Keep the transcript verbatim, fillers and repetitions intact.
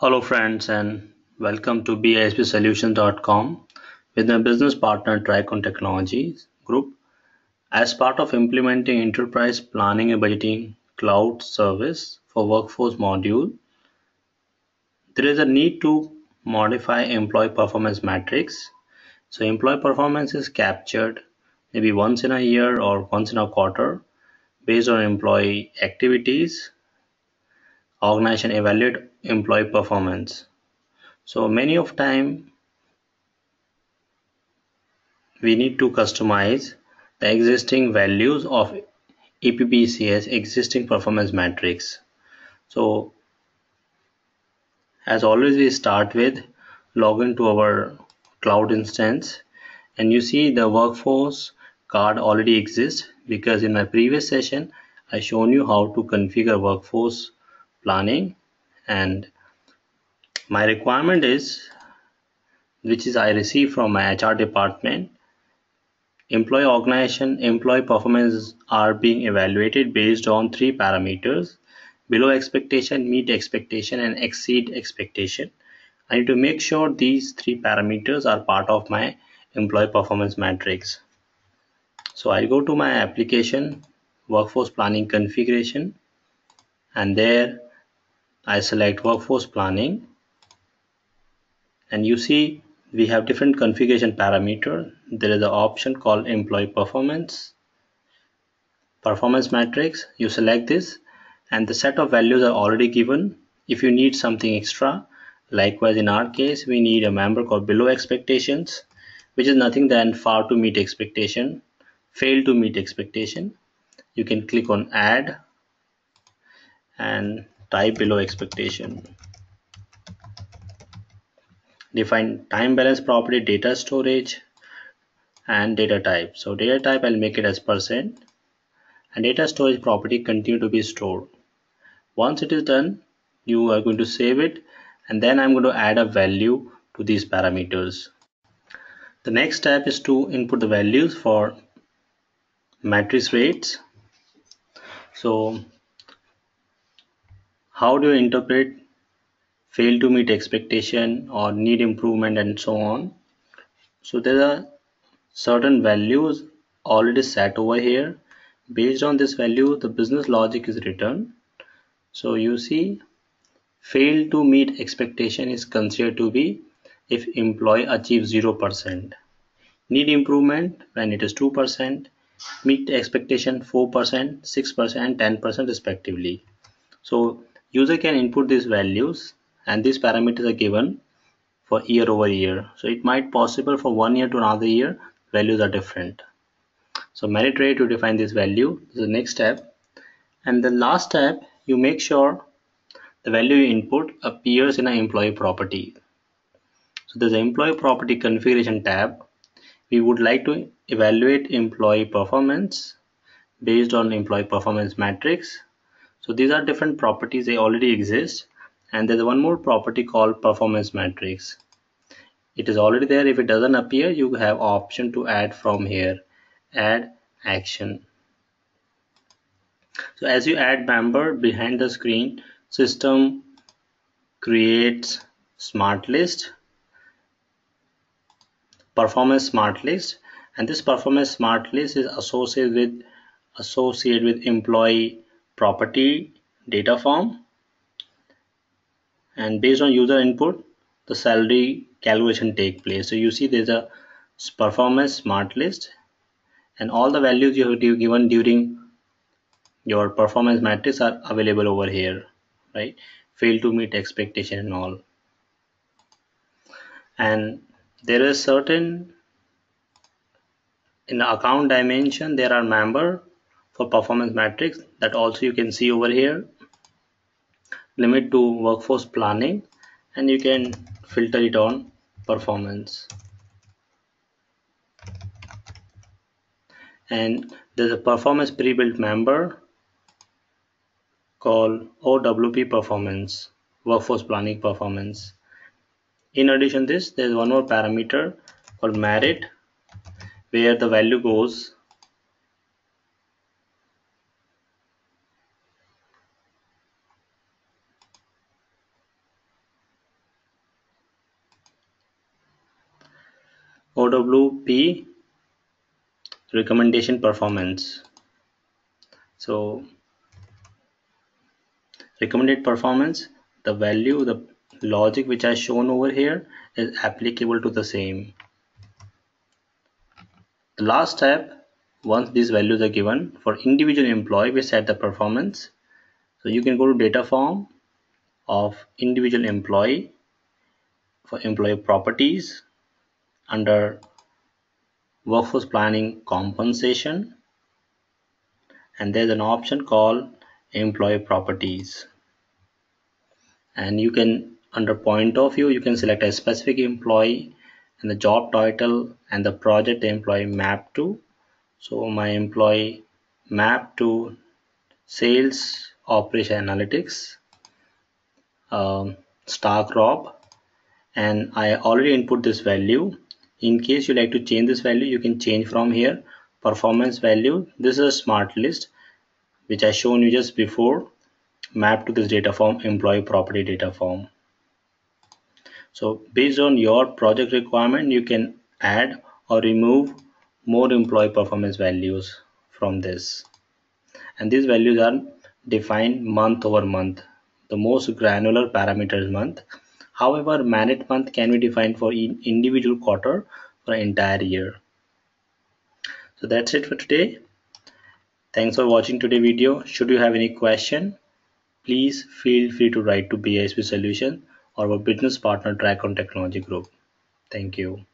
Hello friends, and welcome to B I S P Solutions dot com with my business partner Tricon Technologies Group. As part of implementing Enterprise Planning and Budgeting Cloud Service for Workforce Module, there is a need to modify employee performance metrics. So employee performance is captured maybe once in a year or once in a quarter based on employee activities. Organization evaluate employee performance. So many of time we need to customize the existing values of E P B C S existing performance metrics. So as always, we start with login to our cloud instance, and you see the workforce card already exists because in my previous session I shown you how to configure workforce planning, and my requirement is, which is I receive from my H R department, employee organization, employee performance are being evaluated based on three parameters: below expectation, meet expectation, and exceed expectation. I need to make sure these three parameters are part of my employee performance matrix. So I go to my application, workforce planning configuration, and there I select workforce planning, and you see we have different configuration parameter. There is an option called employee performance performance matrix. You select this and the set of values are already given. If you need something extra, likewise in our case we need a member called below expectations, which is nothing than far to meet expectation, fail to meet expectation. You can click on add and type below expectation. Define time balance property, data storage, and data type. So data type I'll make it as percent, and data storage property continue to be stored. Once it is done, you are going to save it, and then I'm going to add a value to these parameters. The next step is to input the values for matrix rates. So how do you interpret fail to meet expectation or need improvement and so on? So there are certain values already set over here. Based on this value, the business logic is written. So you see, fail to meet expectation is considered to be if employee achieves zero percent. Need improvement when it is two percent, meet expectation four percent, six percent, and ten percent respectively. So user can input these values, and these parameters are given for year over year. So it might possible for one year to another year values are different. So merit rate to define this value is the next step, and the last step, you make sure the value you input appears in an employee property. So there's an employee property configuration tab. We would like to evaluate employee performance based on employee performance matrix. So these are different properties, they already exist, and there's one more property called performance matrix. It is already there. If it doesn't appear, you have option to add from here, add action. So as you add member behind the screen, system creates smart list, performance smart list, and this performance smart list is associated with associated with employee property data form, and based on user input the salary calculation take place. So you see there's a performance smart list, and all the values you have given during your performance matrix are available over here, right? Fail to meet expectation and all. And there is certain in the account dimension, there are member for performance matrix that also you can see over here, limit to workforce planning, and you can filter it on performance. And there's a performance pre-built member called O W P performance, workforce planning performance. In addition to this, there's one more parameter called merit, where the value goes O W P recommendation performance. So recommended performance, the value, the logic which I shown over here is applicable to the same. The last step, once these values are given for individual employee, we set the performance. So you can go to data form of individual employee for employee properties under workforce planning compensation, and there's an option called employee properties, and you can, under point of view, you can select a specific employee and the job title and the project the employee mapped to. So my employee mapped to sales operation analytics, um, star crop, and I already input this value. In case you like to change this value, you can change from here, performance value. This is a smart list which I shown you just before, map to this data form, employee property data form. So based on your project requirement, you can add or remove more employee performance values from this, and these values are defined month over month. The most granular parameter is month. However, managed month can be defined for individual quarter for an entire year. So that's it for today. Thanks for watching today's video. Should you have any question, please feel free to write to B I S P Solutions or our business partner Tricon Technology Group. Thank you.